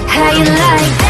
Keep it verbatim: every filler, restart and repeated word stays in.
how you like.